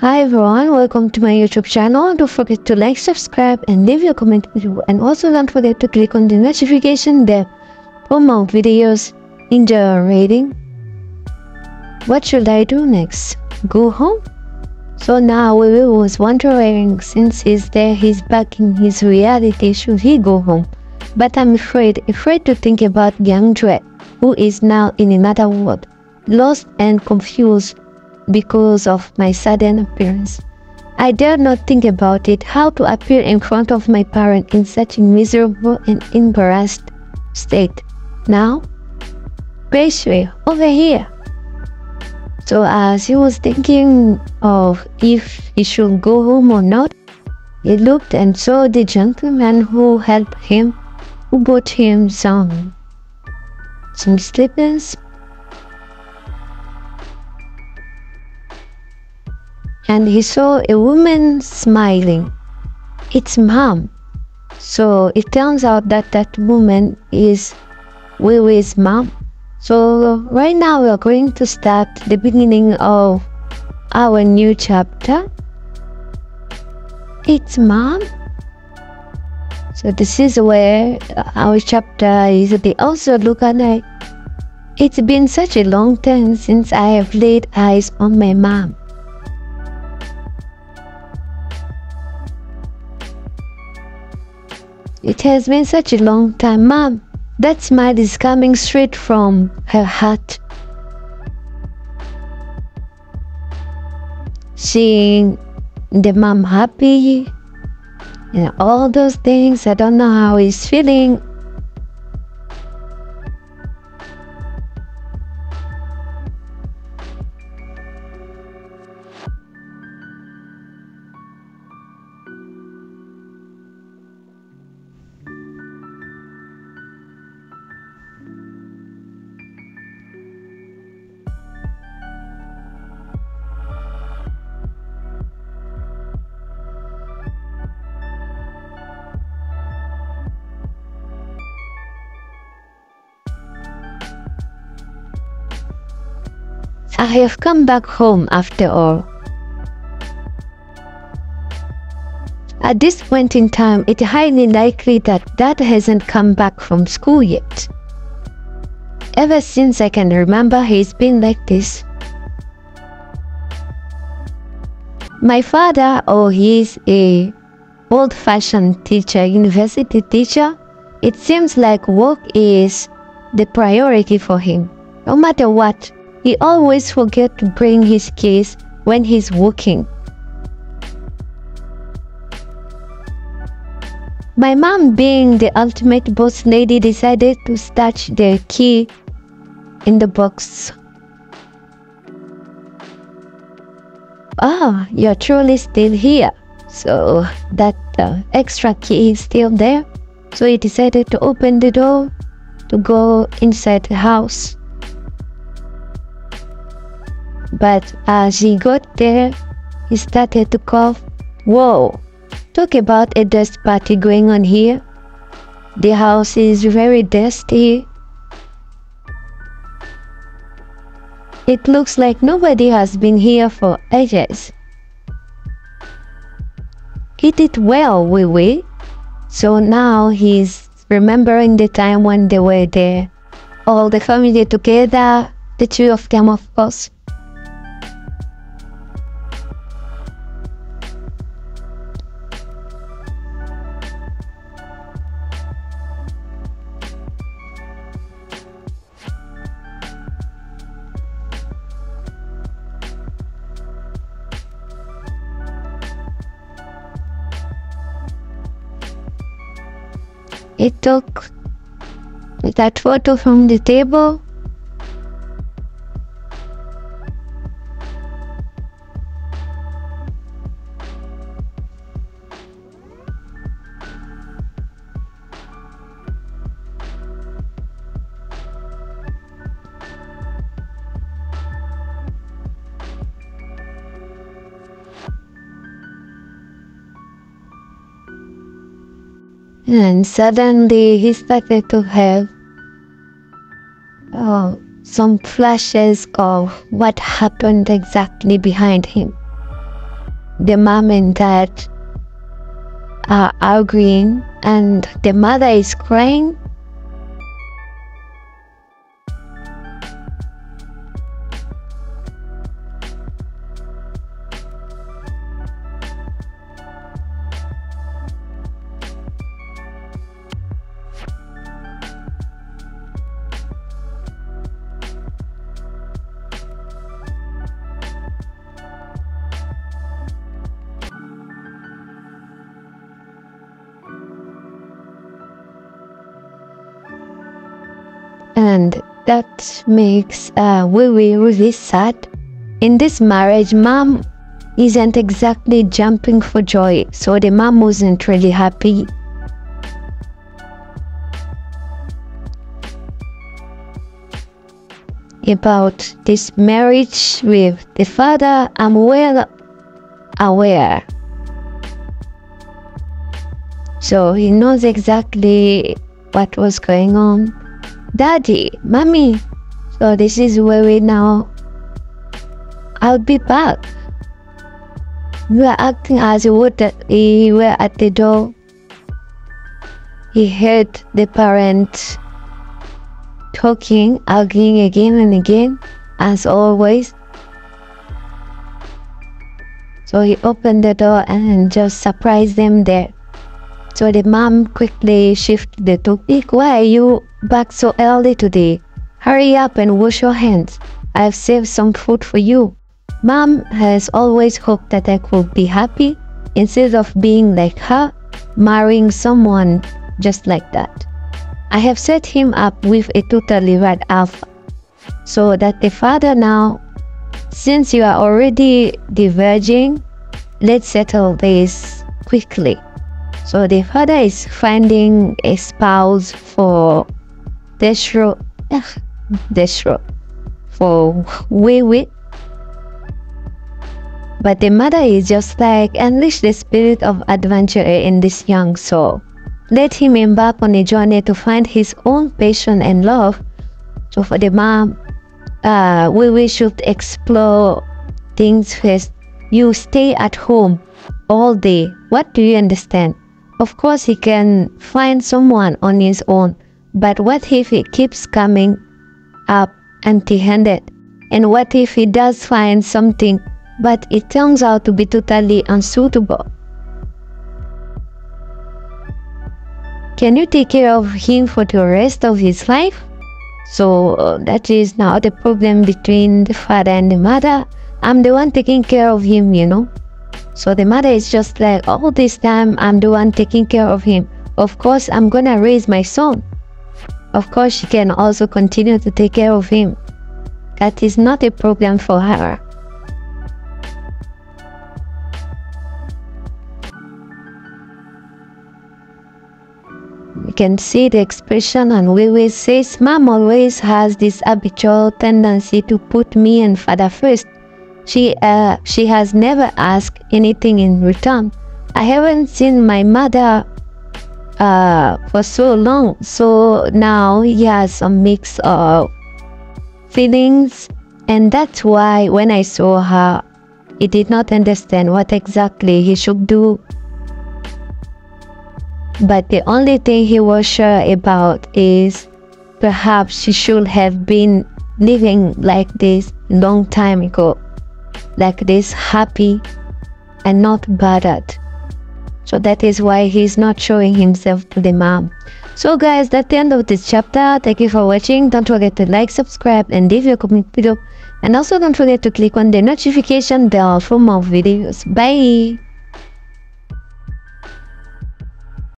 Hi everyone, welcome to my YouTube channel. Don't forget to like, subscribe and leave your comment below, and also don't forget to click on the notification bell for more videos. Enjoy reading. What should I do next? Go home? So now Weiwei was wondering, since he's back in his reality, should he go home? But I'm afraid to think about Gangtse, who is now in another world, lost and confused because of my sudden appearance. I dare not think about it, how to appear in front of my parents in such a miserable and embarrassed state. Now, Weiwei, over here. So as he was thinking of if he should go home or not, he looked and saw the gentleman who helped him, who bought him some slippers, and he saw a woman smiling. It's mom. So it turns out that that woman is Weiwei's mom. So right now we are going to start the beginning of our new chapter. It's mom. So this is where our chapter is the author lookalike. It's been such a long time since I have laid eyes on my mom. It has been such a long time, Mom. That smile is coming straight from her heart. Seeing the mom happy and all those things, I don't know how he's feeling. I have come back home after all. At this point in time, it's highly likely that Dad hasn't come back from school yet. Ever since I can remember, he's been like this. My father, he's a old-fashioned teacher, university teacher. It seems like work is the priority for him, no matter what. He always forgets to bring his keys when he's working. My mom, being the ultimate boss lady, decided to stash the key in the box. Oh, you're truly still here. So that extra key is still there. So he decided to open the door to go inside the house. But as he got there, he started to cough. Whoa! Talk about a dust party going on here. The house is very dusty. It looks like nobody has been here for ages. He did well, Weiwei. So now he's remembering the time when they were there. All the family together, the two of them of course. He took that photo from the table. And suddenly he started to have some flashes of what happened exactly behind him. the mom and dad are arguing and the mother is crying, and that makes Weiwei really sad. In this marriage, mom isn't exactly jumping for joy, so the mom wasn't really happy. About this marriage with the father, I'm well aware. So he knows exactly what was going on. Daddy, mommy, so this is where we now. I'll be back. We were acting as we were at the door. He heard the parent talking, arguing again and again, as always. So he opened the door and just surprised them there. So the mom quickly shifted the topic. Why are you back so early today? Hurry up and wash your hands. I've saved some food for you. Mom has always hoped that I could be happy instead of being like her, marrying someone just like that. I have set him up with a totally right alpha, so that the father now, since you are already diverging, let's settle this quickly. So the father is finding a spouse for Weiwei, but the mother is just like, unleash the spirit of adventure in this young soul. Let him embark on a journey to find his own passion and love. So for the mom, Weiwei should explore things first. You stay at home all day. What do you understand? Of course, he can find someone on his own, but what if he keeps coming up empty-handed? And what if he does find something, but it turns out to be totally unsuitable? Can you take care of him for the rest of his life? So that is now the problem between the father and the mother. I'm the one taking care of him, you know. So the mother is just like, all this time I'm the one taking care of him. Of course I'm gonna raise my son. Of course she can also continue to take care of him. That is not a problem for her. You can see the expression on Weiwei says, Mom always has this habitual tendency to put me and father first. She has never asked anything in return. I haven't seen my mother for so long, so now he has a mix of feelings, and that's why when I saw her, he did not understand what exactly he should do. But the only thing he was sure about is perhaps she should have been living like this long time ago. Like this, happy and not bothered. So that is why he's not showing himself to the mom. So guys, that's the end of this chapter. Thank you for watching. Don't forget to like, subscribe and leave your comment below, and also don't forget to click on the notification bell for more videos. Bye.